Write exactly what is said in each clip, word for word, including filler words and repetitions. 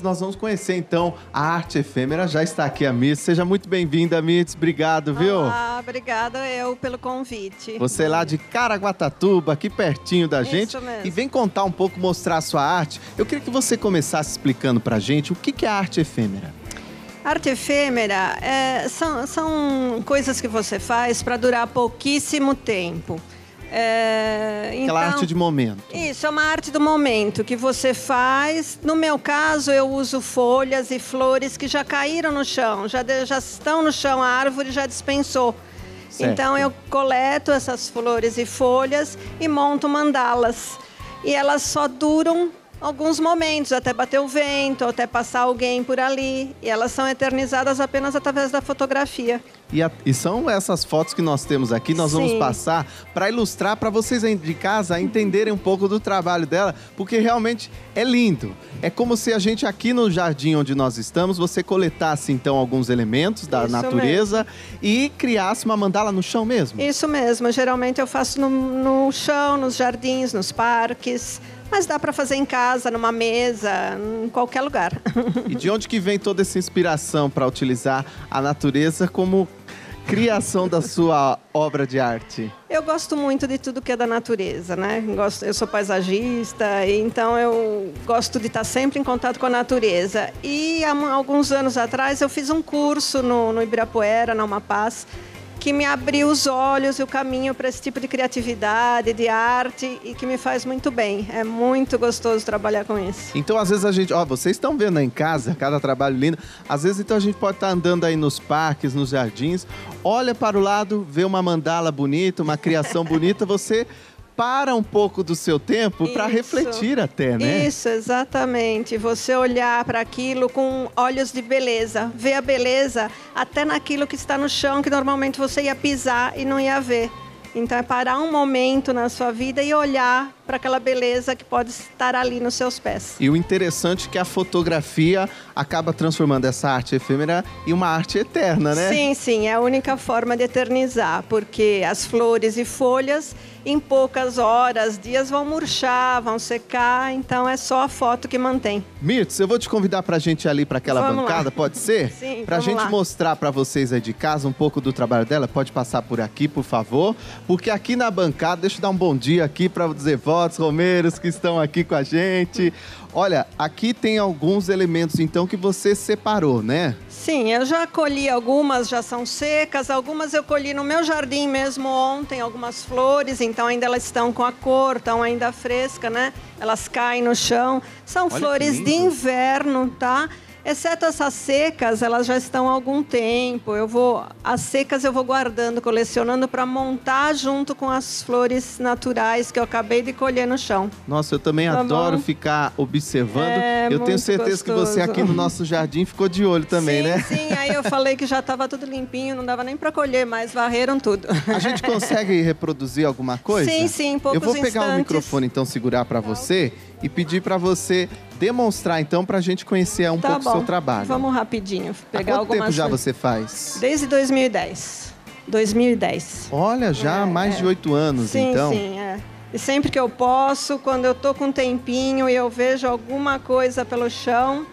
Nós vamos conhecer, então, a arte efêmera. Já está aqui a Mirtes. Seja muito bem-vinda, Mirtes. Obrigado, viu? Olá, obrigada eu pelo convite. Você é lá de Caraguatatuba, aqui pertinho da gente. Isso mesmo. E vem contar um pouco, mostrar a sua arte. Eu queria que você começasse explicando pra gente o que é a arte efêmera. Arte efêmera é, são, são coisas que você faz para durar pouquíssimo tempo. É, então, aquela arte de momento. Isso, é uma arte do momento que você faz. No meu caso, eu uso folhas e flores que já caíram no chão, já, de, já estão no chão, a árvore já dispensou. Certo. Então, eu coleto essas flores e folhas e monto mandalas. E elas só duram alguns momentos, até bater o vento, até passar alguém por ali. E elas são eternizadas apenas através da fotografia. E, a, e são essas fotos que nós temos aqui, nós Sim. vamos passar para ilustrar, para vocês de casa entenderem um pouco do trabalho dela, porque realmente é lindo. É como se a gente aqui no jardim onde nós estamos, você coletasse então alguns elementos da Isso natureza mesmo. E criasse uma mandala no chão mesmo. Isso mesmo, geralmente eu faço no, no chão, nos jardins, nos parques, mas dá para fazer em casa, numa mesa, em qualquer lugar. E de onde que vem toda essa inspiração para utilizar a natureza como criação da sua obra de arte? Eu gosto muito de tudo que é da natureza, né? Gosto, eu sou paisagista, então eu gosto de estar sempre em contato com a natureza. E há alguns anos atrás eu fiz um curso no, no Ibirapuera, na Umapaz, que me abriu os olhos e o caminho para esse tipo de criatividade, de arte, e que me faz muito bem. É muito gostoso trabalhar com isso. Então, às vezes a gente... Ó, vocês estão vendo aí em casa, cada trabalho lindo. Às vezes, então, a gente pode estar andando aí nos parques, nos jardins, olha para o lado, vê uma mandala bonita, uma criação bonita, você... para um pouco do seu tempo para refletir até, né? Isso, exatamente. Você olhar para aquilo com olhos de beleza, ver a beleza até naquilo que está no chão, que normalmente você ia pisar e não ia ver. Então é parar um momento na sua vida e olhar para aquela beleza que pode estar ali nos seus pés. E o interessante é que a fotografia acaba transformando essa arte efêmera em uma arte eterna, né? Sim, sim, é a única forma de eternizar, porque as flores e folhas em poucas horas, dias vão murchar, vão secar, então é só a foto que mantém. Mirtes, eu vou te convidar pra gente ir ali para aquela vamos bancada, lá. Pode ser? Sim, pra gente lá. Mostrar para vocês aí de casa um pouco do trabalho dela, pode passar por aqui, por favor, porque aqui na bancada, deixa eu dar um bom dia aqui para dizer votos, romeiros que estão aqui com a gente. Olha, aqui tem alguns elementos, então, que você separou, né? Sim, eu já colhi algumas, já são secas. Algumas eu colhi no meu jardim mesmo ontem, algumas flores. Então, ainda elas estão com a cor, estão ainda fresca, né? Elas caem no chão. São Olha flores de inverno, tá? Exceto essas secas, elas já estão há algum tempo. Eu vou, as secas eu vou guardando, colecionando para montar junto com as flores naturais que eu acabei de colher no chão. Nossa, eu também tá adoro bom? Ficar observando. É, eu tenho certeza gostoso. Que você aqui no nosso jardim ficou de olho também, sim, né? Sim, sim. Aí eu falei que já estava tudo limpinho, não dava nem para colher, mas varreram tudo. A gente consegue reproduzir alguma coisa? Sim, sim, poucos instantes. Eu vou pegar instantes. O microfone, então, segurar para você e pedir para você demonstrar, então, para a gente conhecer um tá pouco bom. Seu trabalho. Vamos rapidinho. Pegar Há quanto tempo já você faz? Desde dois mil e dez. dois mil e dez. Olha, já há é, mais é. de oito anos, sim, então. Sim, sim, é. E sempre que eu posso, quando eu tô com um tempinho e eu vejo alguma coisa pelo chão,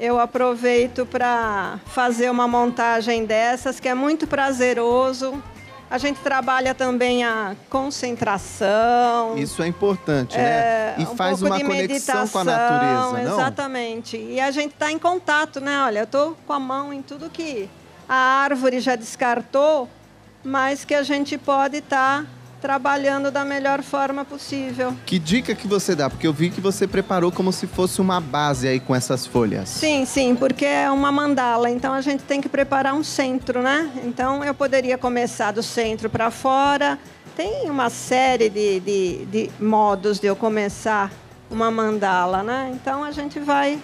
eu aproveito para fazer uma montagem dessas, que é muito prazeroso. A gente trabalha também a concentração. Isso é importante, né? É, e um faz uma conexão com a natureza, não? Exatamente. E a gente está em contato, né? Olha, eu estou com a mão em tudo que a árvore já descartou, mas que a gente pode estar tá trabalhando da melhor forma possível. Que dica que você dá? Porque eu vi que você preparou como se fosse uma base aí com essas folhas. Sim, sim, porque é uma mandala, então a gente tem que preparar um centro, né? Então eu poderia começar do centro para fora. Tem uma série de, de, de modos de eu começar uma mandala, né? Então a gente vai...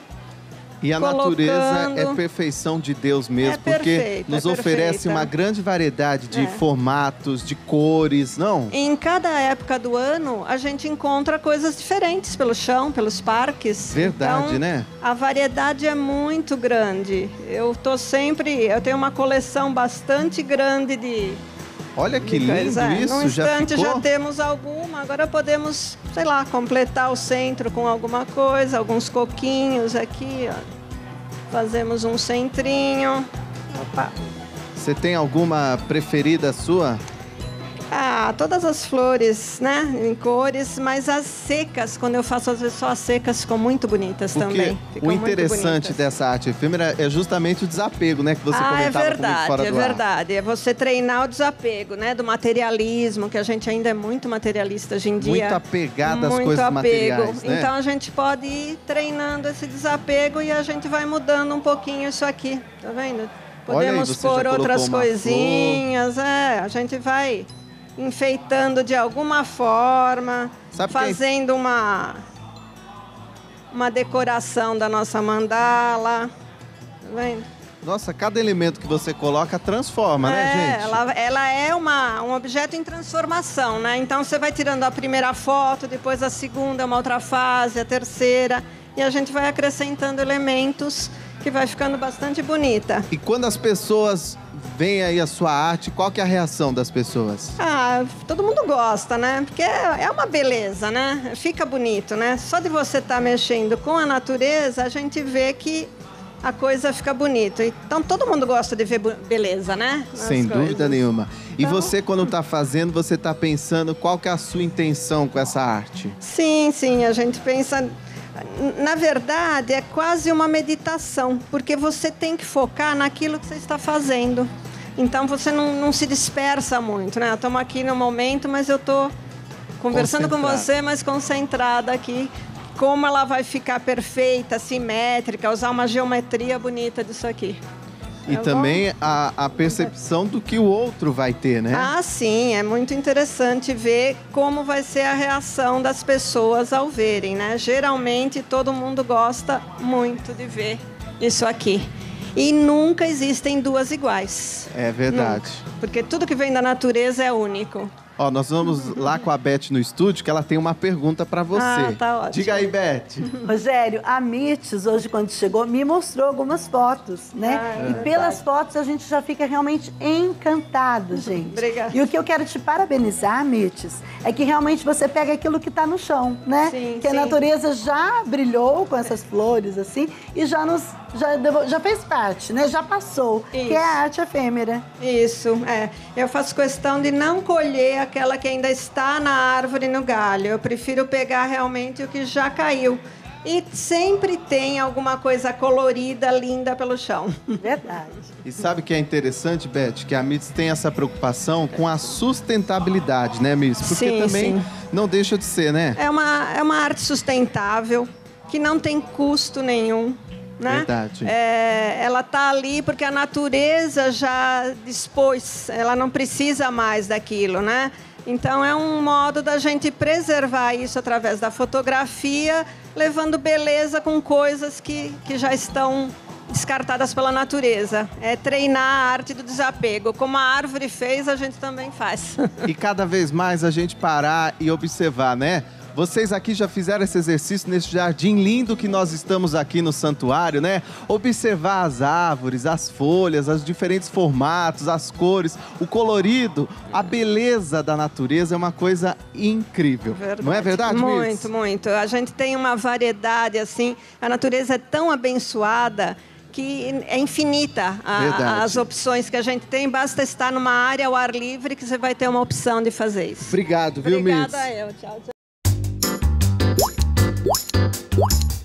E a colocando. Natureza é perfeição de Deus mesmo, é porque perfeita, nos é oferece uma grande variedade de é. Formatos, de cores, não? Em cada época do ano, a gente encontra coisas diferentes pelo chão, pelos parques. Verdade, então, né? A variedade é muito grande. Eu tô sempre, eu tenho uma coleção bastante grande de... Olha que lindo coisa. Isso, já ficou? Num instante já temos alguma, agora podemos... sei lá, completar o centro com alguma coisa, alguns coquinhos aqui, ó. Fazemos um centrinho. Opa. Você tem alguma preferida sua? Ah, todas as flores, né, em cores, mas as secas, quando eu faço às vezes só as secas, ficam muito bonitas Porque também. Ficam o interessante dessa arte efêmera é justamente o desapego, né, que você ah, comentava é verdade, comigo fora do ar. É verdade, é você treinar o desapego, né, do materialismo, que a gente ainda é muito materialista hoje em dia. Muito apegado às coisas materiais, né? Então a gente pode ir treinando esse desapego e a gente vai mudando um pouquinho isso aqui, tá vendo? Podemos aí, pôr outras coisinhas, é, a gente vai... enfeitando de alguma forma, sabe, fazendo quem... uma, uma decoração da nossa mandala. Tá vendo? Nossa, cada elemento que você coloca transforma, é, né, gente? Ela, ela é uma, um objeto em transformação, né? Então você vai tirando a primeira foto, depois a segunda, uma outra fase, a terceira. E a gente vai acrescentando elementos que vai ficando bastante bonita. E quando as pessoas... vem aí a sua arte, qual que é a reação das pessoas? Ah, todo mundo gosta, né? Porque é uma beleza, né? Fica bonito, né? Só de você estar mexendo com a natureza, a gente vê que a coisa fica bonita. Então, todo mundo gosta de ver beleza, né? Nas Sem coisas. Dúvida nenhuma. E então... você, quando está fazendo, você está pensando qual que é a sua intenção com essa arte? Sim, sim, a gente pensa... Na verdade, é quase uma meditação, porque você tem que focar naquilo que você está fazendo. Então, você não, não se dispersa muito, né? Estamos aqui no momento, mas eu estou conversando com você, mas concentrada aqui. Como ela vai ficar perfeita, simétrica, usar uma geometria bonita disso aqui. E é também a, a percepção do que o outro vai ter, né? Ah, sim. É muito interessante ver como vai ser a reação das pessoas ao verem, né? Geralmente, todo mundo gosta muito de ver isso aqui. E nunca existem duas iguais. É verdade. Nunca. Porque tudo que vem da natureza é único. Ó, nós vamos lá com a Beth no estúdio, que ela tem uma pergunta para você. Ah, tá ótimo. Diga aí, Beth. Rogério, a Mirtes, hoje, quando chegou, me mostrou algumas fotos, né? Ah, é e pelas fotos, a gente já fica realmente encantado, gente. Obrigada. E o que eu quero te parabenizar, Mirtes, é que realmente você pega aquilo que tá no chão, né? Sim, que sim. A natureza já brilhou com essas flores, assim, e já nos... Já, já fez parte, né? Já passou. Isso. Que é a arte efêmera. Isso, é. Eu faço questão de não colher aquela que ainda está na árvore e no galho. Eu prefiro pegar realmente o que já caiu. E sempre tem alguma coisa colorida, linda pelo chão. Verdade. E sabe o que é interessante, Beth? Que a Mirtes tem essa preocupação com a sustentabilidade, né, Mirtes? Porque sim, também sim. Não deixa de ser, né? É uma, é uma arte sustentável, que não tem custo nenhum. Né? Verdade. É, ela está ali porque a natureza já dispôs, ela não precisa mais daquilo, né? Então é um modo da gente preservar isso através da fotografia, levando beleza com coisas que, que já estão descartadas pela natureza. É treinar a arte do desapego. Como a árvore fez, a gente também faz. E cada vez mais a gente parar e observar, né? Vocês aqui já fizeram esse exercício nesse jardim lindo que nós estamos aqui no santuário, né? Observar as árvores, as folhas, os diferentes formatos, as cores, o colorido, a beleza da natureza é uma coisa incrível. Verdade. Não é verdade, Mirtes? Muito, muito. A gente tem uma variedade, assim, a natureza é tão abençoada que é infinita a, as opções que a gente tem. Basta estar numa área ao ar livre que você vai ter uma opção de fazer isso. Obrigado, viu, Mirtes? Obrigada eu. Tchau, tchau. What?